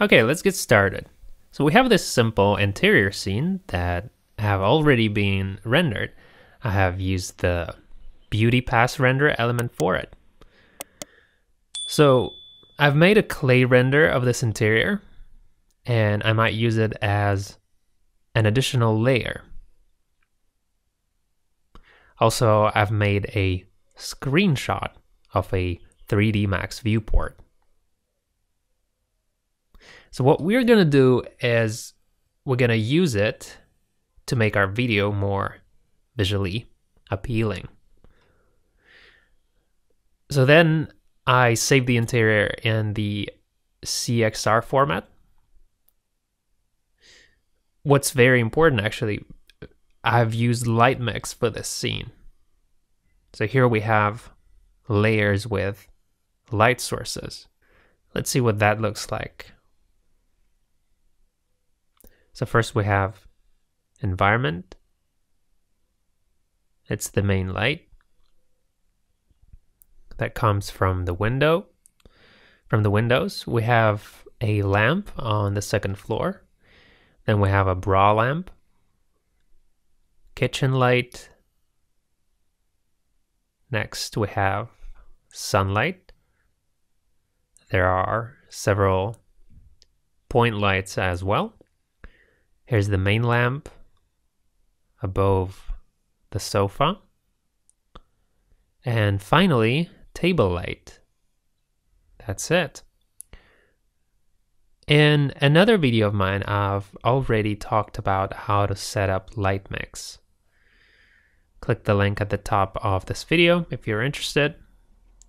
Okay, let's get started. So we have this simple interior scene that have already been rendered. I have used the Beauty Pass render element for it. So I've made a clay render of this interior, and I might use it as an additional layer. Also, I've made a screenshot of a 3D Max viewport. So what we're gonna do is we're gonna use it to make our video more visually appealing. So then I save the interior in the CXR format. What's very important, actually, I've used LightMix for this scene. So here we have layers with light sources. Let's see what that looks like. So first we have environment. It's the main light that comes from the window, from the windows. We have a lamp on the second floor. Then we have a bra lamp, kitchen light. Next we have sunlight. There are several point lights as well. Here's the main lamp above the sofa. And finally, table light. That's it. In another video of mine, I've already talked about how to set up LightMix. Click the link at the top of this video if you're interested.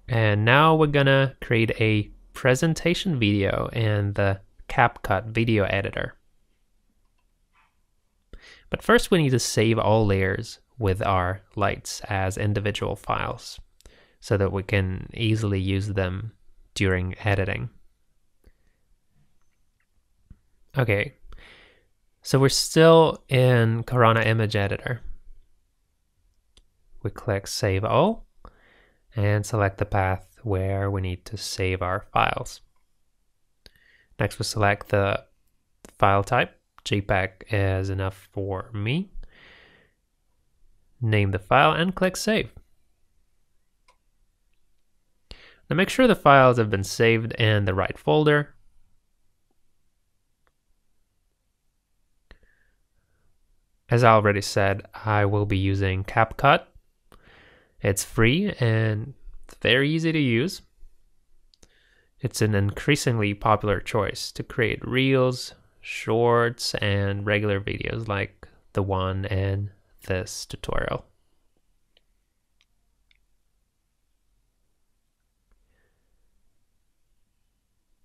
And now we're gonna create a presentation video in the CapCut video editor. But first we need to save all layers with our lights as individual files, so that we can easily use them during editing. Okay, so we're still in Corona Image Editor. We click Save All and select the path where we need to save our files. Next we select the file type. JPEG is enough for me. Name the file and click Save. Now make sure the files have been saved in the right folder. As I already said, I will be using CapCut. It's free and very easy to use. It's an increasingly popular choice to create reels, shorts, and regular videos like the one in this tutorial.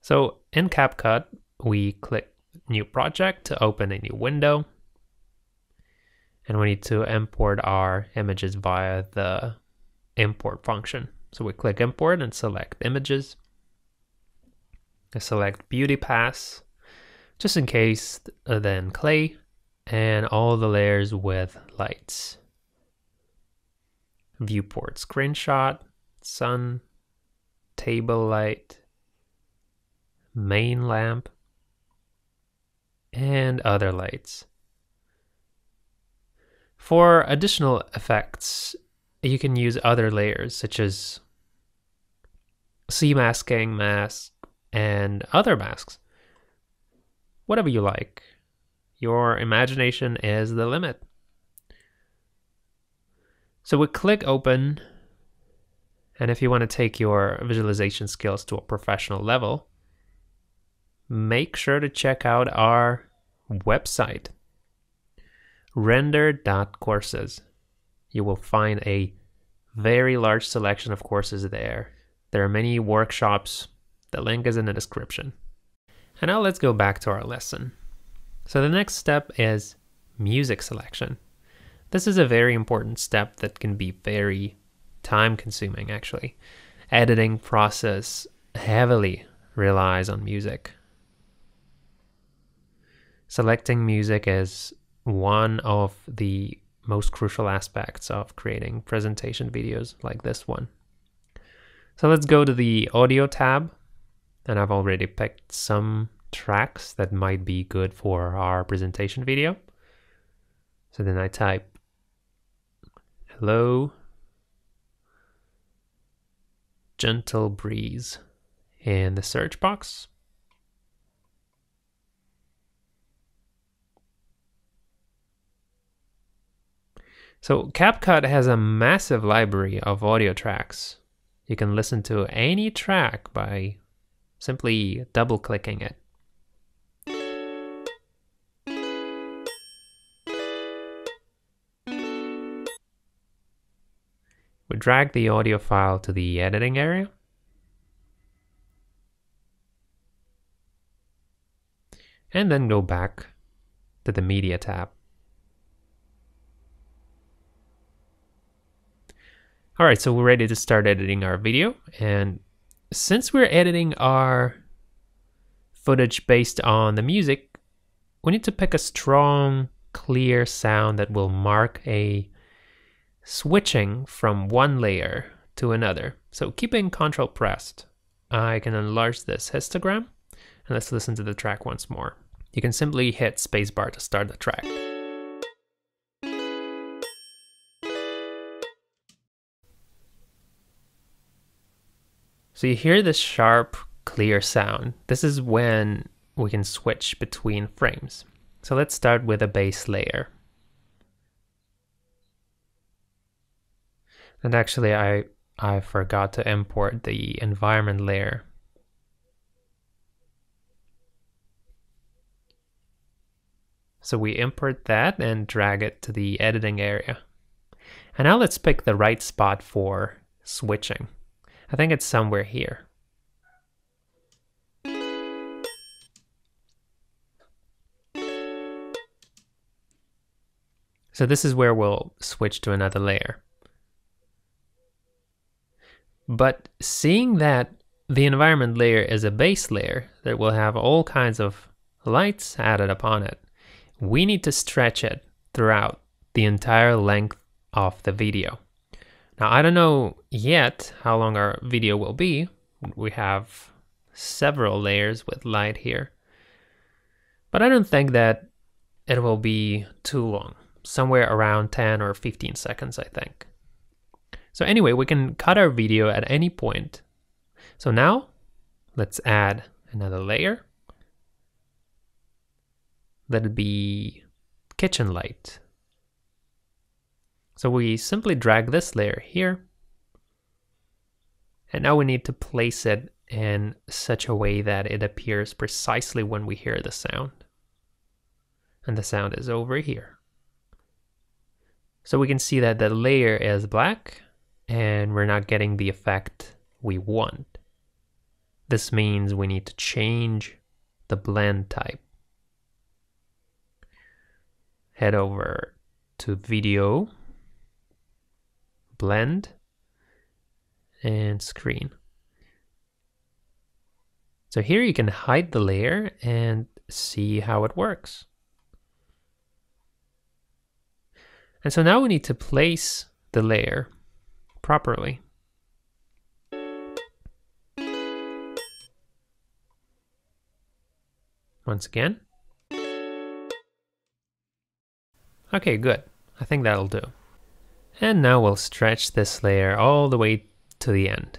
So in CapCut, we click New Project to open a new window. And we need to import our images via the import function. So we click Import and select Images. I select Beauty Pass, just in case, then Clay, and all the layers with lights. Viewport screenshot, sun, table light, main lamp, and other lights. For additional effects, you can use other layers such as sea masking, mask, and other masks. Whatever you like. Your imagination is the limit. So we click Open, and if you want to take your visualization skills to a professional level, make sure to check out our website, render.courses. You will find a very large selection of courses there. There are many workshops. The link is in the description. And now let's go back to our lesson. So the next step is music selection. This is a very important step that can be very time-consuming, actually. Editing process heavily relies on music. Selecting music is one of the most crucial aspects of creating presentation videos like this one. So let's go to the Audio tab, and I've already picked some tracks that might be good for our presentation video. So then I type Hello, Gentle Breeze in the search box. So CapCut has a massive library of audio tracks. You can listen to any track by simply double-clicking it. We drag the audio file to the editing area. And then go back to the Media tab. All right, so we're ready to start editing our video. And since we're editing our footage based on the music, we need to pick a strong, clear sound that will mark a switching from one layer to another. So keeping Ctrl pressed, I can enlarge this histogram. And let's listen to the track once more. You can simply hit spacebar to start the track. So you hear this sharp, clear sound. This is when we can switch between frames. So let's start with a base layer. And actually, I forgot to import the environment layer. So we import that and drag it to the editing area. And now let's pick the right spot for switching. I think it's somewhere here. So this is where we'll switch to another layer. But seeing that the environment layer is a base layer that will have all kinds of lights added upon it, we need to stretch it throughout the entire length of the video. Now, I don't know yet how long our video will be. We have several layers with light here. But I don't think that it will be too long, somewhere around 10 or 15 seconds, I think. So anyway, we can cut our video at any point. So now, let's add another layer. That'll be kitchen light. So we simply drag this layer here. And now we need to place it in such a way that it appears precisely when we hear the sound. And the sound is over here. So we can see that the layer is black and we're not getting the effect we want. This means we need to change the blend type. Head over to Video, Blend, and Screen. So here you can hide the layer and see how it works. And so now we need to place the layer properly. Once again. Okay, good. I think that'll do. And now we'll stretch this layer all the way to the end.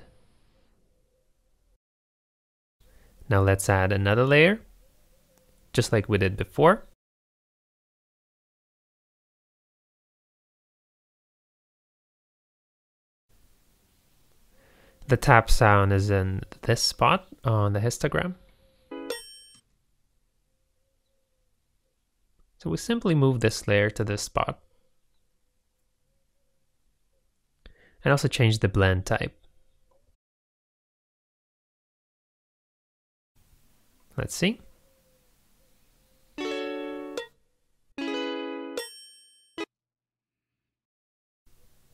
Now let's add another layer, just like we did before. The tap sound is in this spot on the histogram. So we simply move this layer to this spot. And also change the blend type. Let's see.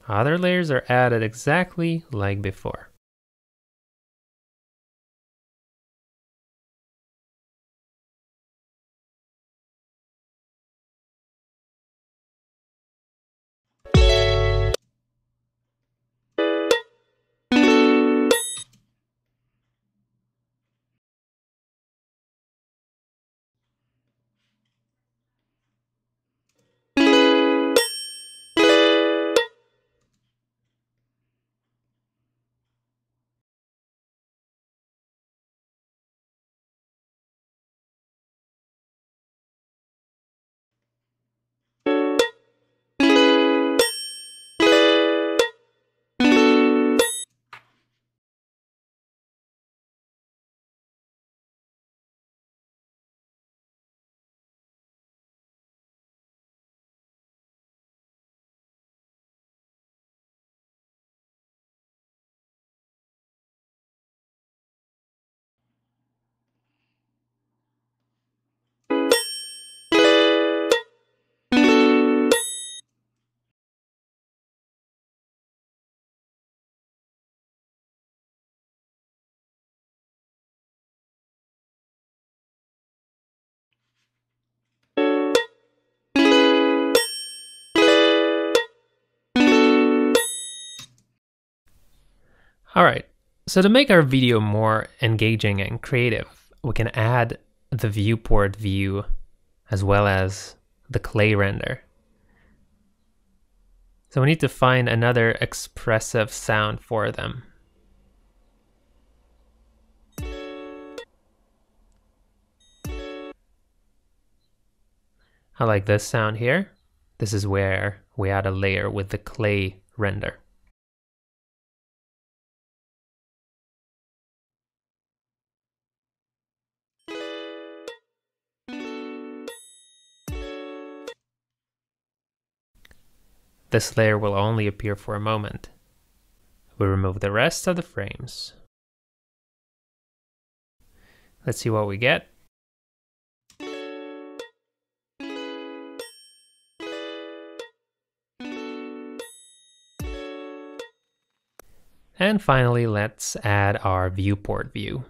Other layers are added exactly like before. Alright, so to make our video more engaging and creative, we can add the viewport view as well as the clay render. So we need to find another expressive sound for them. I like this sound here. This is where we add a layer with the clay render. This layer will only appear for a moment. We remove the rest of the frames. Let's see what we get. And finally, let's add our viewport view.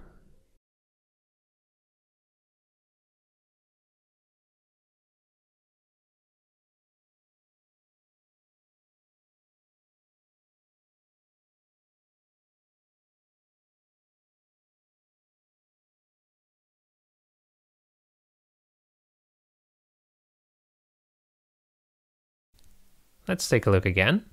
Let's take a look again.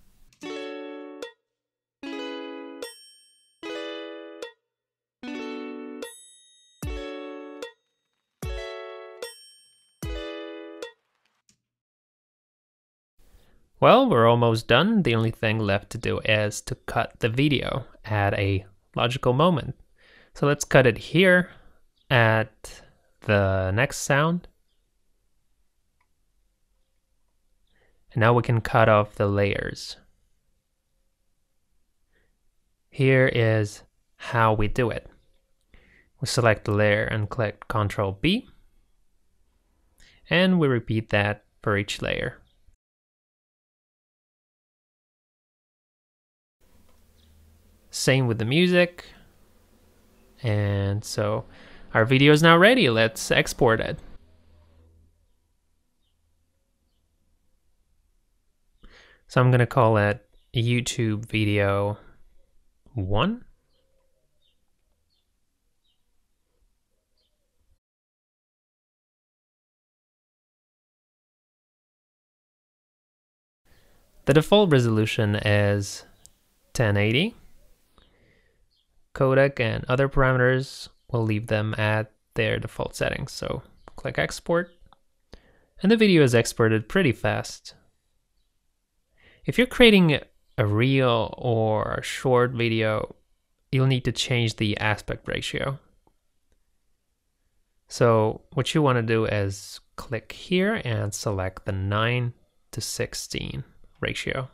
Well, we're almost done. The only thing left to do is to cut the video at a logical moment. So let's cut it here at the next sound. And now we can cut off the layers. Here is how we do it. We select the layer and click Ctrl B. And we repeat that for each layer. Same with the music. And so our video is now ready. Let's export it. So I'm going to call it YouTube video 1. The default resolution is 1080. Codec and other parameters, we'll leave them at their default settings. So click export. And the video is exported pretty fast. If you're creating a reel or a short video, you'll need to change the aspect ratio. So what you want to do is click here and select the 9:16 ratio.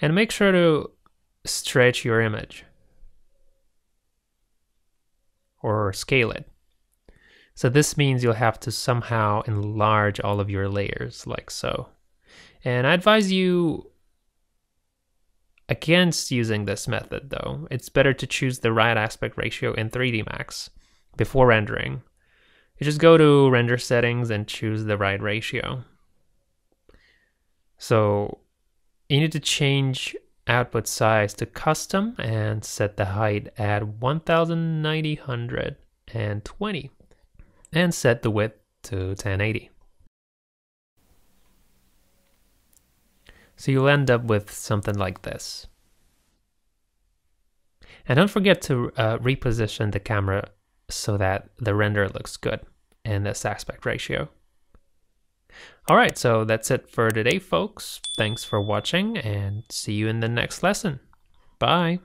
And make sure to stretch your image or scale it. So this means you'll have to somehow enlarge all of your layers like so. And I advise you against using this method though. It's better to choose the right aspect ratio in 3D Max before rendering. You just go to render settings and choose the right ratio. So you need to change output size to custom and set the height at 1920 and set the width to 1080. So you'll end up with something like this. And don't forget to reposition the camera so that the render looks good in this aspect ratio. All right, so that's it for today, folks. Thanks for watching and see you in the next lesson. Bye.